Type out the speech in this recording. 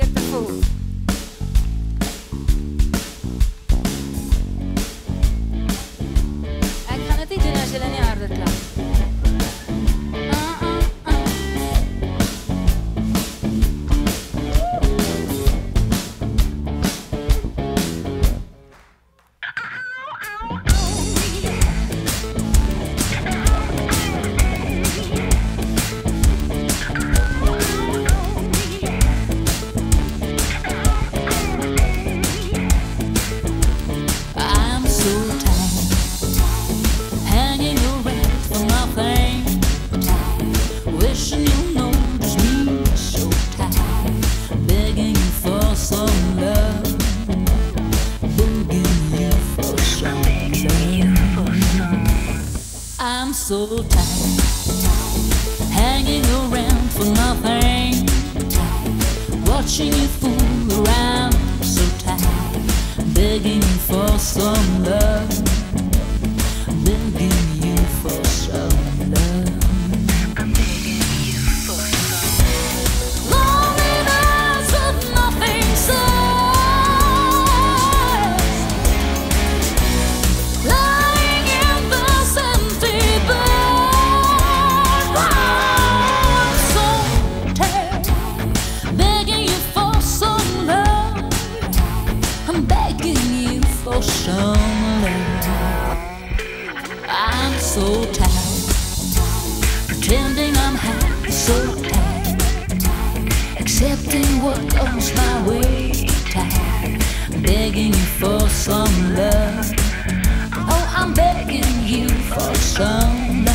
appreciate the food. Ekhanati Cina Jeleni ardetler. I'm so tired, hanging around for nothing, watching you fool around, so tired, begging for some love, begging you for some love. I'm so tired, pretending I'm happy, so tired, accepting what comes my way, tired, begging you for some love. Oh, I'm begging you for some love.